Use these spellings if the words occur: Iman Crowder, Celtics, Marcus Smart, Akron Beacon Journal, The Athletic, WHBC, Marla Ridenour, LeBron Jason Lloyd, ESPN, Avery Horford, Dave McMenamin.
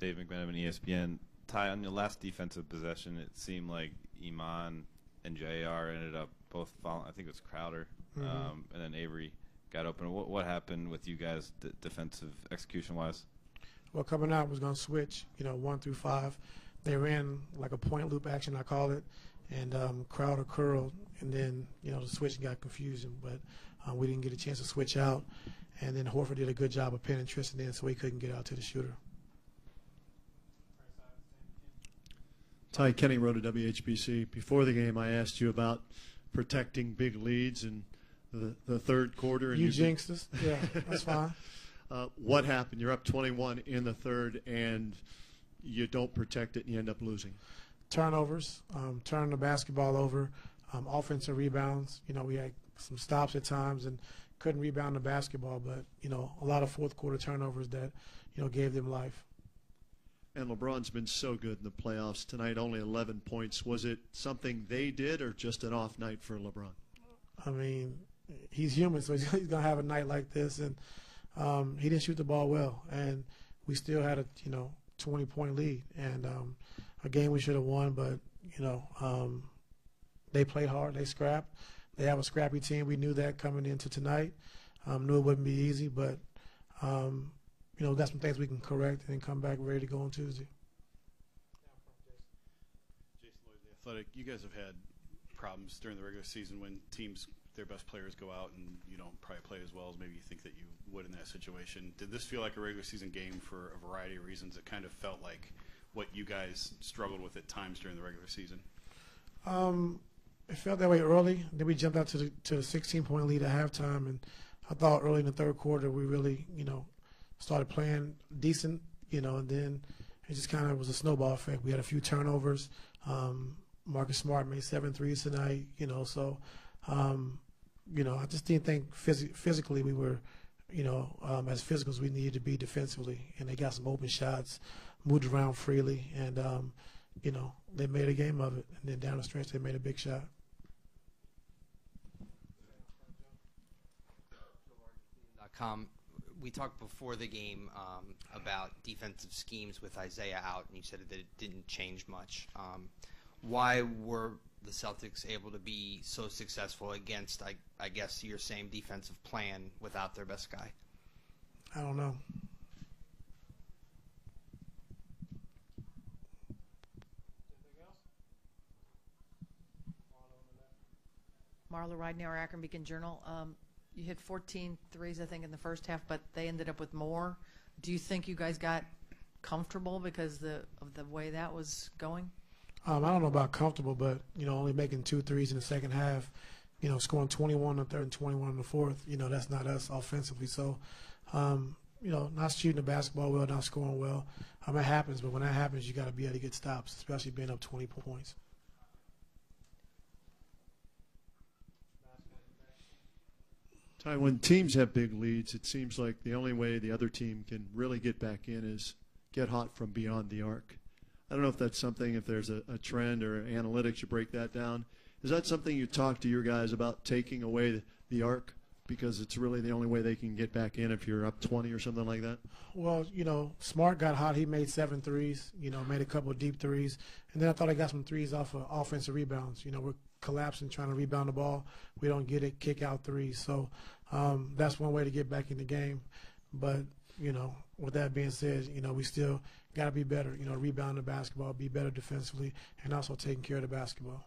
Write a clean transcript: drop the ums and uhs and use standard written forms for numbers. Dave McMenamin, ESPN. Ty, on your last defensive possession, it seemed like Iman and JR ended up both following. I think it was Crowder, and then Avery got open. What happened with you guys defensive execution-wise? Well, coming out was going to switch, 1 through 5. They ran like a point loop action, I call it, and Crowder curled, and then, the switch got confusing, but we didn't get a chance to switch out. And then Horford did a good job of pinning Tristan in, so he couldn't get out to the shooter. Ty, Kenny wrote a WHBC. Before the game, I asked you about protecting big leads in the third quarter. And you jinxed us. Yeah, that's fine. What happened? You're up 21 in the third, and you don't protect it, and you end up losing. Turnovers, turning the basketball over, offensive rebounds. We had some stops at times and couldn't rebound the basketball, but, a lot of fourth-quarter turnovers that, gave them life. And LeBron's been so good in the playoffs. Tonight, only 11 points. Was it something they did or just an off night for LeBron? I mean, he's human, so he's going to have a night like this. And he didn't shoot the ball well, and we still had a, 20-point lead. And a game we should have won, but, they played hard. They scrapped. They have a scrappy team. We knew that coming into tonight. Knew it wouldn't be easy, but, that's some things we can correct and come back ready to go on Tuesday. Jason Lloyd, The Athletic, you guys have had problems during the regular season when teams, their best players go out and you don't probably play as well as maybe you think that you would in that situation. Did this feel like a regular season game for a variety of reasons? It kind of felt like what you guys struggled with at times during the regular season. It felt that way early. Then we jumped out to the 16-point lead at halftime, and I thought early in the third quarter we really, started playing decent, and then it just kind of was a snowball effect. We had a few turnovers. Marcus Smart made 7 threes tonight, so, I just didn't think physically we were, as physical as we needed to be defensively, and they got some open shots, moved around freely, and, they made a game of it, and then down the stretch they made a big shot. We talked before the game about defensive schemes with Isaiah out, and you said that it didn't change much. Why were the Celtics able to be so successful against, I guess, your same defensive plan without their best guy? I don't know. Marla Ridenour, Akron Beacon Journal. You hit 14 threes, I think, in the first half, but they ended up with more. Do you think you guys got comfortable because of the way that was going? I don't know about comfortable, but, only making 2 threes in the second half, scoring 21 in the third and 21 in the fourth, that's not us offensively. So, not shooting the basketball well, not scoring well, it happens. But when that happens, you got to be able to get stops, especially being up 20 points. Ty, when teams have big leads, it seems like the only way the other team can really get back in is get hot from beyond the arc. I don't know if that's something, if there's a trend or analytics, you break that down. Is that something you talk to your guys about, taking away the arc, because it's really the only way they can get back in if you're up 20 or something like that? Well, Smart got hot. He made 7 threes, made a couple of deep threes. And then I thought I got some threes off of offensive rebounds. We're collapsing, trying to rebound the ball. We don't get it, kick out threes. So that's one way to get back in the game. But, with that being said, we still got to be better, rebound the basketball, be better defensively, and also taking care of the basketball.